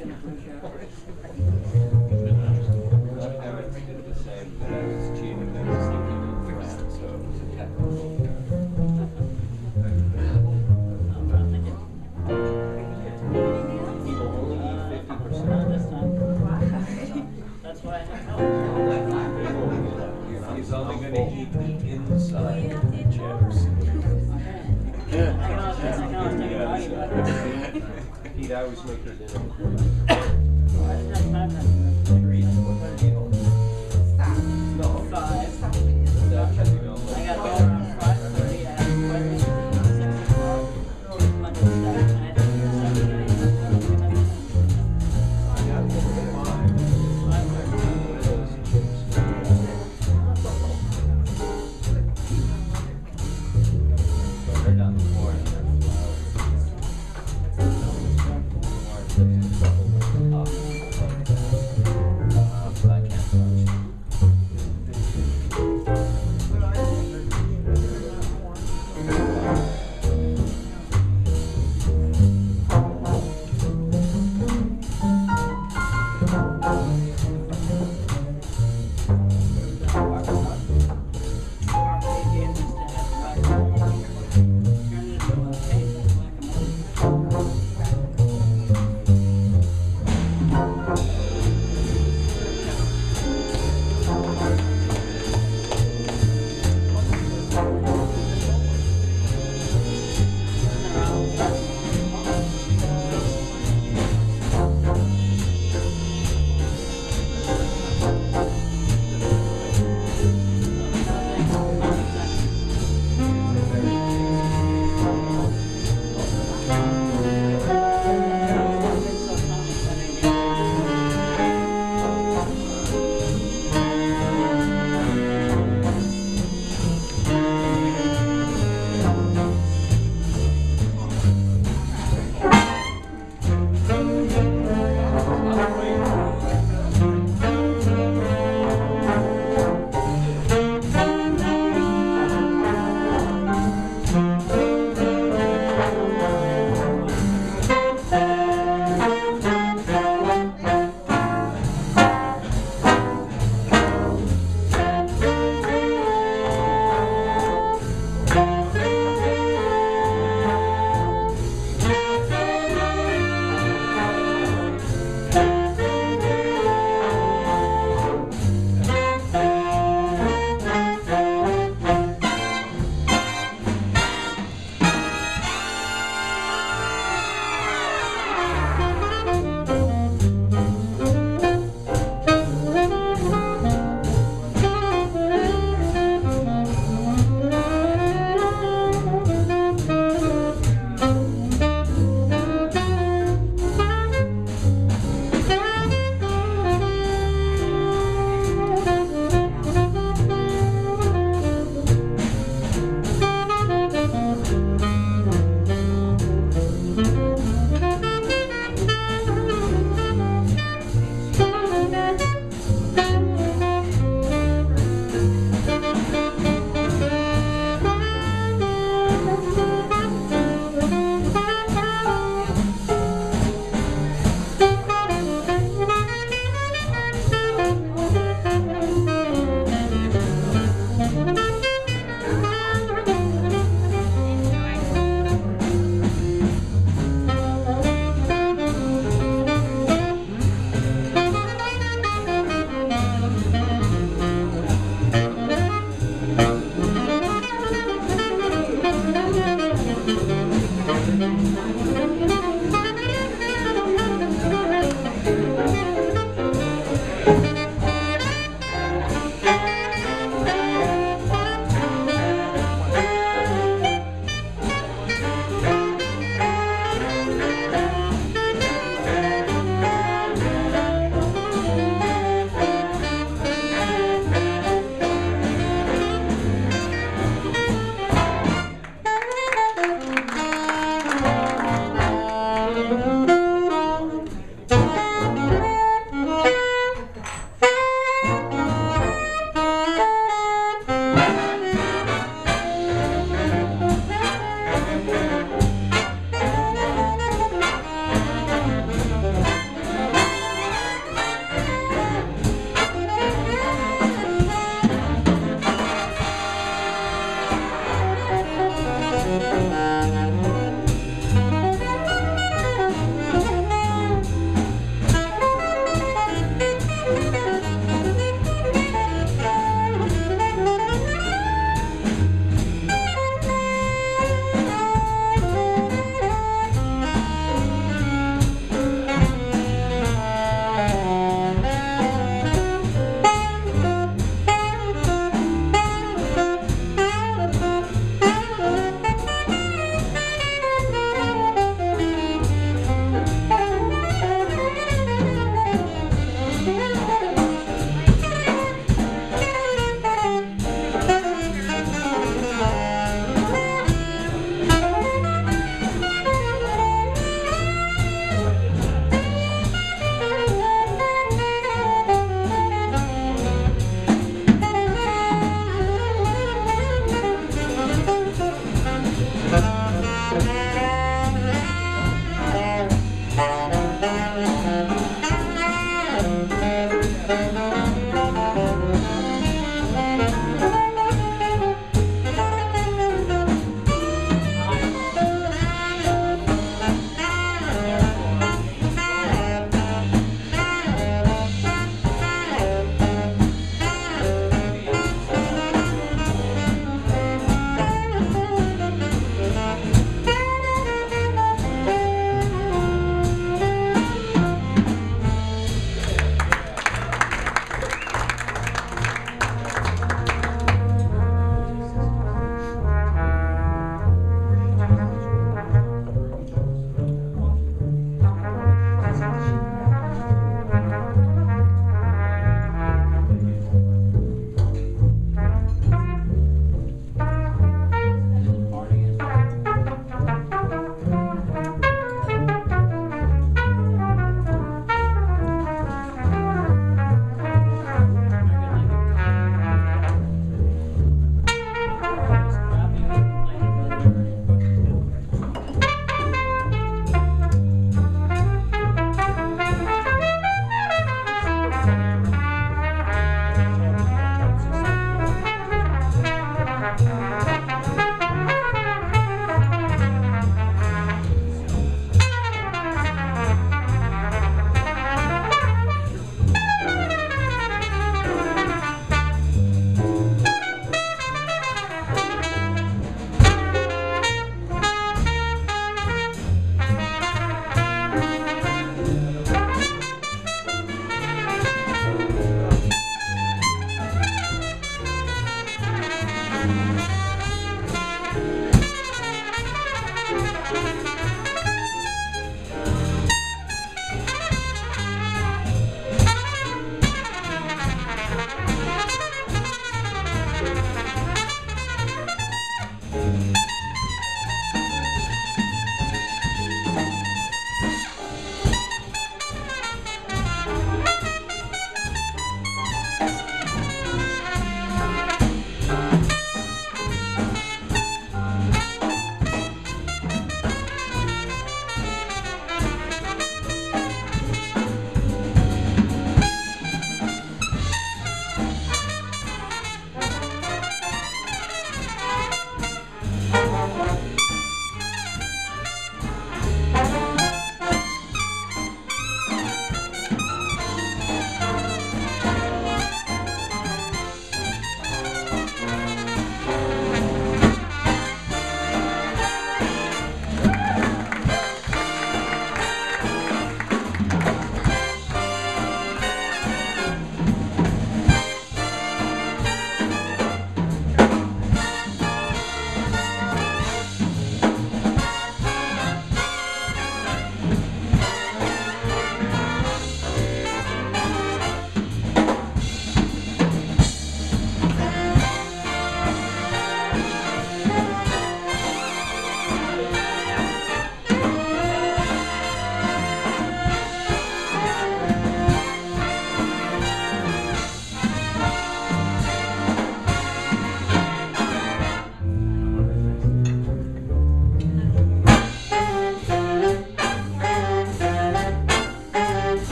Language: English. skin of blue showers. I would think it the same, but I was cheating and I was thinking of the rest, so it was a technical error. That's why I have help. He's only going to eat the inside of the chairs. Pete, I always make her dinner. Stop. No, five. Stop. I got to go around 5:30. I have questions. I can't.